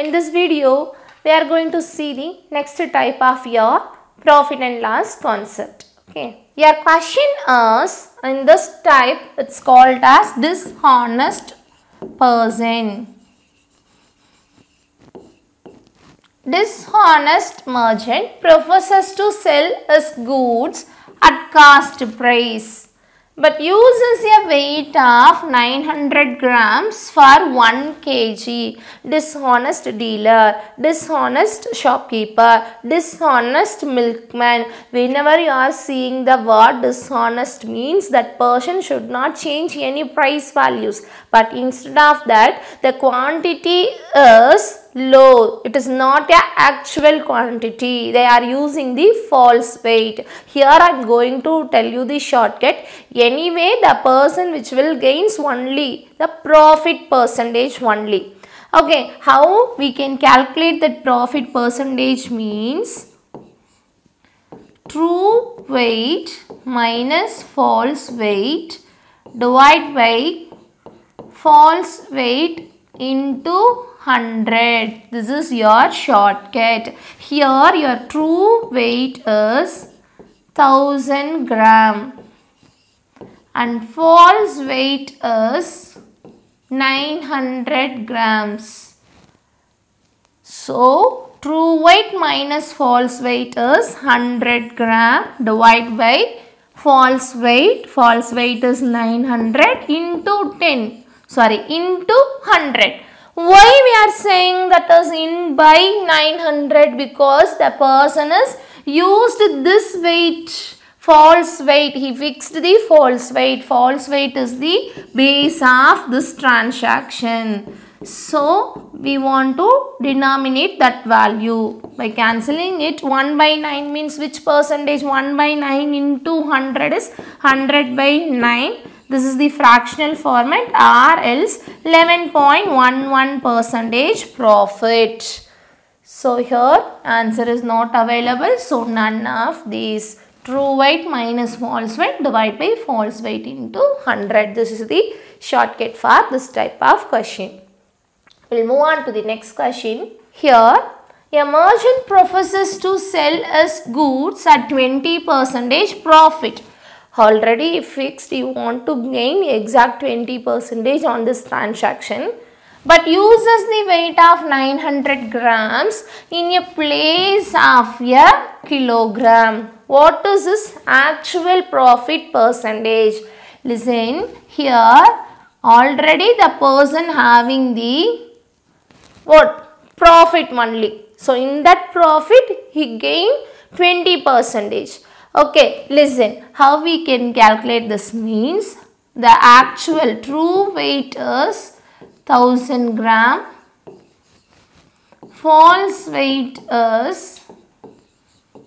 In this video, we are going to see the next type of your profit and loss concept. Okay. Your question is, in this type, it's called as dishonest person. Dishonest merchant professes to sell his goods at cost price, but uses a weight of 900 grams for 1 kg. Dishonest dealer, dishonest shopkeeper, dishonest milkman. Whenever you are seeing the word dishonest means that person should not change any price values. But instead of that, the quantity is low. It is not a actual quantity. They are using the false weight. Here I am going to tell you the shortcut. Anyway, the person which will gains only the profit percentage only. Okay, how we can calculate that profit percentage means true weight minus false weight divided by false weight into 100. This is your shortcut. Here your true weight is 1000 gram and false weight is 900 grams. So true weight minus false weight is 100 gram divided by false weight. False weight is 900 into 10. Sorry, into 100. Why we are saying that is in by 900? Because the person is used this weight, false weight. He fixed the false weight. False weight is the base of this transaction. So we want to denominate that value by cancelling it. 1 by 9 means which percentage? 1 by 9 into 100 is 100 by 9. This is the fractional format, or else 11.11% profit. So here answer is not available. So none of these. True weight minus false weight divided by false weight into 100. This is the shortcut for this type of question. We will move on to the next question. Here a merchant professes to sell his goods at 20% profit. Already fixed, you want to gain exact 20% on this transaction, but uses the weight of 900 grams in a place of a kilogram. What is this actual profit percentage? Listen, here already the person having the what? Profit only. So in that profit he gained 20%. Okay, listen, how we can calculate this means the actual true weight is 1000 gram, false weight is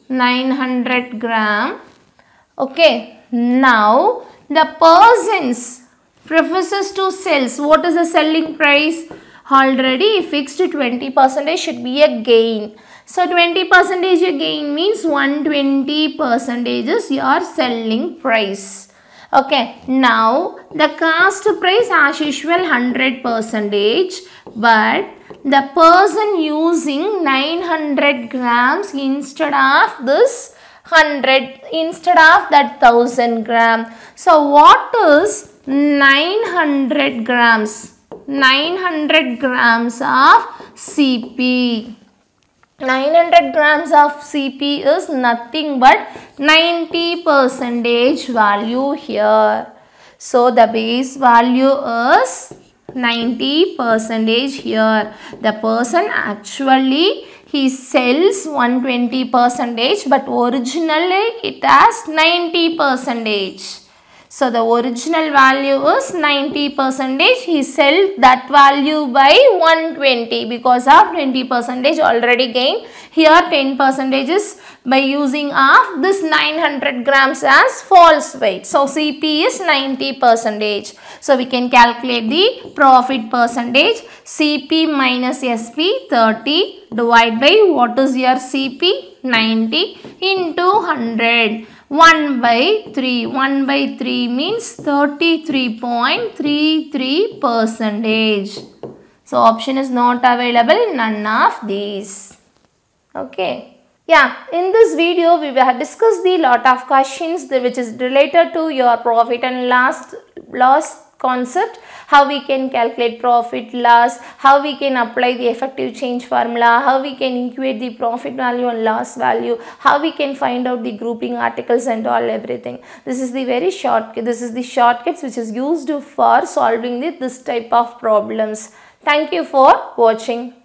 900 gram. Okay, now the persons professes to sells. What is the selling price? Already fixed 20% should be a gain. So 20% again means 120% is your selling price. Okay, now the cost price as usual 100%, but the person using 900 grams instead of this 100, instead of that 1000 gram. So what is 900 grams? 900 grams of CP. 900 grams of CP is nothing but 90% value here. So the base value is 90% here. The person actually he sells 120%, but originally it has 90%. So the original value is 90%. He sold that value by 120 because of 20% already gained. Here 10% is by using of this 900 grams as false weight. So CP is 90%. So we can calculate the profit percentage. CP minus SP 30 divided by what is your CP? 90 into 100. 1 by 3 means 33.33%. So option is not available in none of these. Okay. Yeah, in this video we have discussed the lot of questions which is related to your profit and loss concept, how we can calculate profit loss, how we can apply the effective change formula, how we can equate the profit value and loss value, how we can find out the grouping articles and all everything. This is the shortcuts which is used for solving this type of problems. Thank you for watching.